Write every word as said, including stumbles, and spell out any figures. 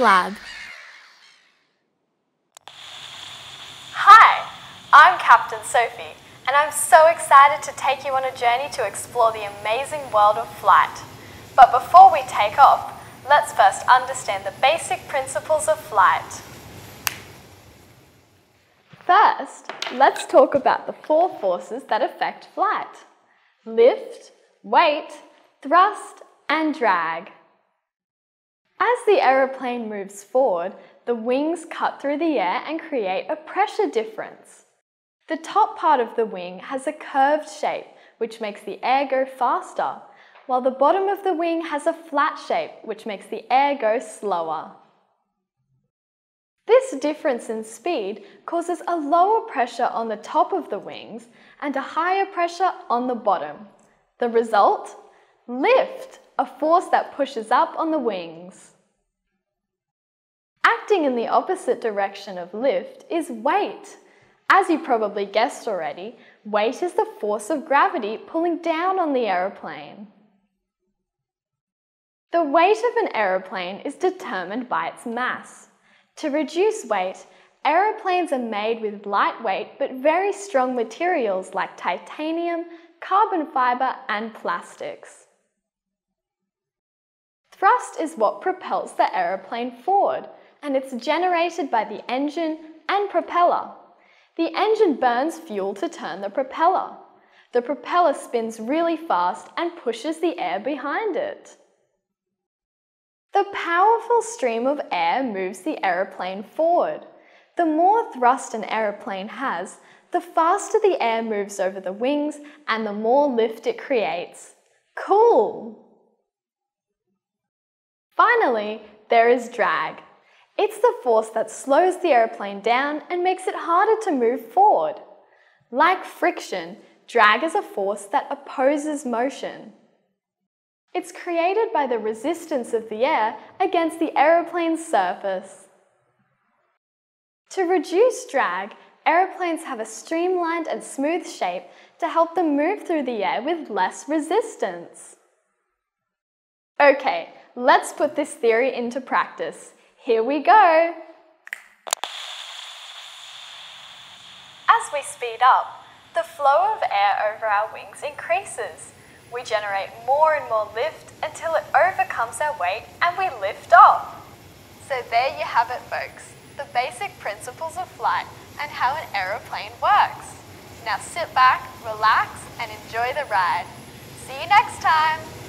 Lab. Hi, I'm Captain Sophie, and I'm so excited to take you on a journey to explore the amazing world of flight. But before we take off, let's first understand the basic principles of flight. First, let's talk about the four forces that affect flight: lift, weight, thrust, and drag. As the aeroplane moves forward, the wings cut through the air and create a pressure difference. The top part of the wing has a curved shape, which makes the air go faster, while the bottom of the wing has a flat shape, which makes the air go slower. This difference in speed causes a lower pressure on the top of the wings and a higher pressure on the bottom. The result? Lift! A force that pushes up on the wings. Acting in the opposite direction of lift is weight. As you probably guessed already, weight is the force of gravity pulling down on the aeroplane. The weight of an aeroplane is determined by its mass. To reduce weight, aeroplanes are made with lightweight but very strong materials like titanium, carbon fiber, and plastics. Thrust is what propels the aeroplane forward, and it's generated by the engine and propeller. The engine burns fuel to turn the propeller. The propeller spins really fast and pushes the air behind it. The powerful stream of air moves the aeroplane forward. The more thrust an aeroplane has, the faster the air moves over the wings and the more lift it creates. Cool! Finally, there is drag. It's the force that slows the aeroplane down and makes it harder to move forward. Like friction, drag is a force that opposes motion. It's created by the resistance of the air against the aeroplane's surface. To reduce drag, aeroplanes have a streamlined and smooth shape to help them move through the air with less resistance. Okay. Let's put this theory into practice. Here we go! As we speed up, the flow of air over our wings increases. We generate more and more lift until it overcomes our weight and we lift off. So there you have it, folks, the basic principles of flight and how an aeroplane works. Now sit back, relax, and enjoy the ride. See you next time!